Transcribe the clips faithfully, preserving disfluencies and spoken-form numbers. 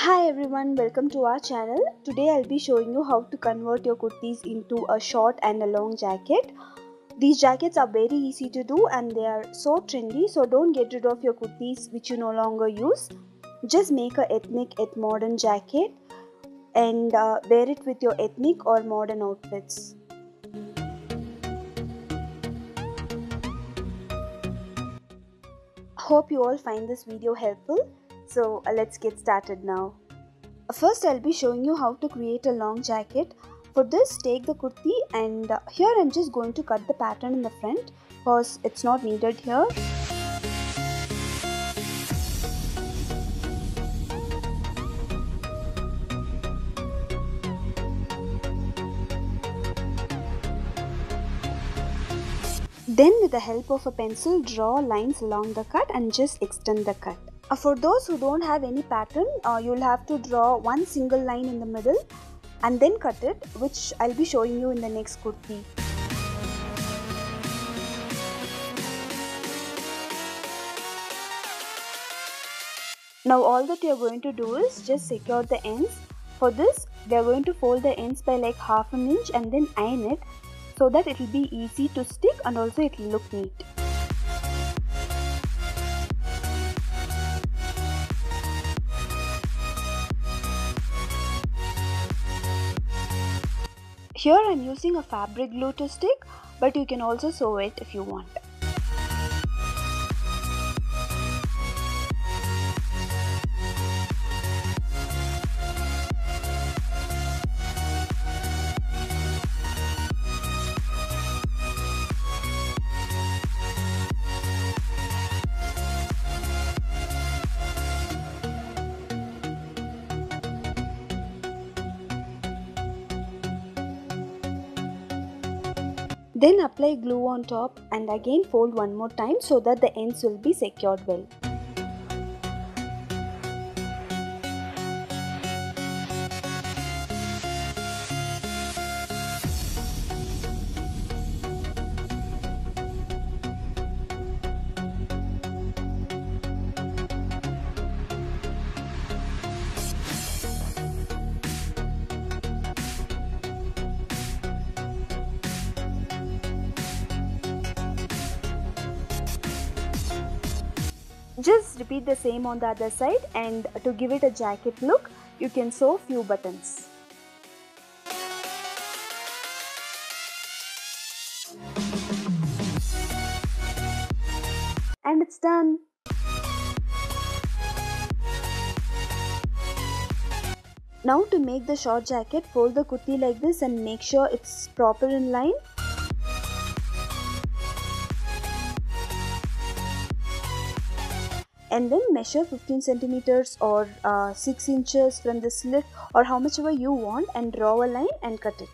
Hi everyone, welcome to our channel. Today I'll be showing you how to convert your kurtis into a short and a long jacket. These jackets are very easy to do and they are so trendy, so don't get rid of your kurtis which you no longer use. Just make a ethnic and modern jacket and uh, wear it with your ethnic or modern outfits. Hope you all find this video helpful. So uh, let's get started now. First I'll be showing you how to create a long jacket. For this, take the kurti and uh, here I'm just going to cut the pattern in the front because it's not needed here. Then with the help of a pencil, draw lines along the cut and just extend the cut. Uh, for those who don't have any pattern, uh, you'll have to draw one single line in the middle and then cut it, which I'll be showing you in the next kurti. Now all that you're going to do is just secure the ends. For this, we're going to fold the ends by like half an inch and then iron it so that it'll be easy to stick and also it'll look neat. Here I am using a fabric glue to stick, but you can also sew it if you want. Then apply glue on top and again fold one more time so that the ends will be secured well. Just repeat the same on the other side, and to give it a jacket look, you can sew few buttons. And it's done! Now to make the short jacket, fold the kurti like this and make sure it's proper in line. And then measure fifteen centimeters or uh, six inches from the slit or how much ever you want, and draw a line and cut it.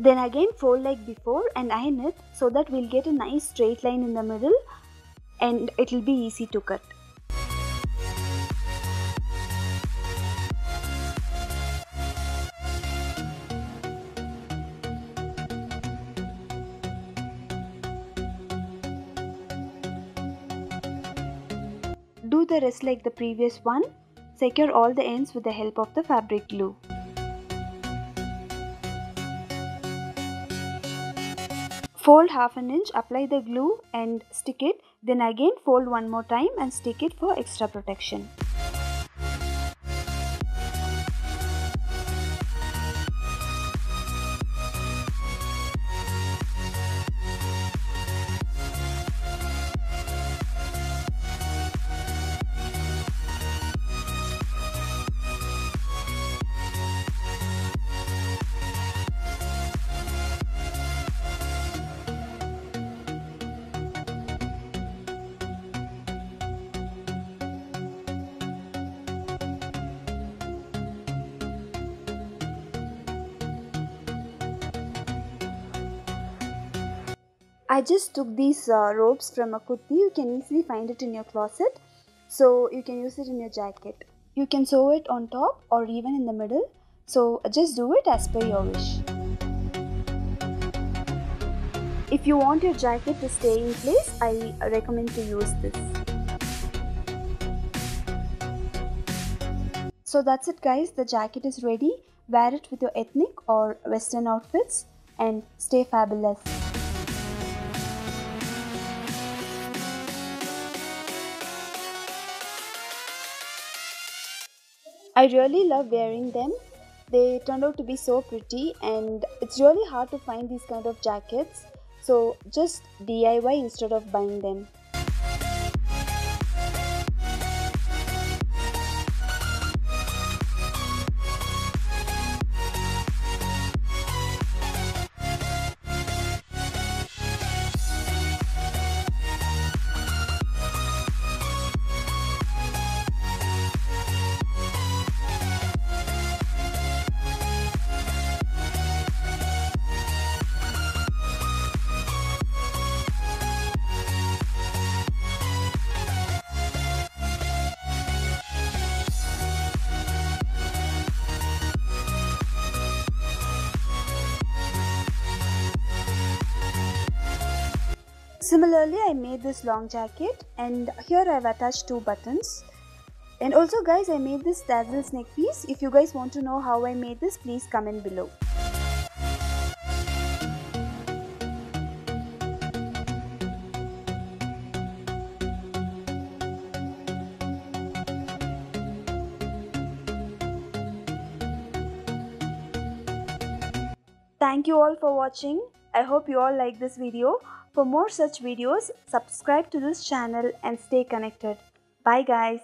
Then again fold like before and iron it so that we'll get a nice straight line in the middle and it'll be easy to cut. Do the rest like the previous one. Secure all the ends with the help of the fabric glue. Fold half an inch, apply the glue and stick it, then again fold one more time and stick it for extra protection. I just took these uh, ropes from a kurti. You can easily find it in your closet. So you can use it in your jacket. You can sew it on top or even in the middle. So just do it as per your wish. If you want your jacket to stay in place, I recommend to use this. So that's it guys, the jacket is ready. Wear it with your ethnic or western outfits and stay fabulous. I really love wearing them. They turned out to be so pretty and it's really hard to find these kind of jackets. So just D I Y instead of buying them. Similarly, I made this long jacket and here I have attached two buttons. And also guys, I made this tassels neck piece. If you guys want to know how I made this, please comment below. Thank you all for watching. I hope you all like this video. For more such videos, subscribe to this channel and stay connected. Bye guys.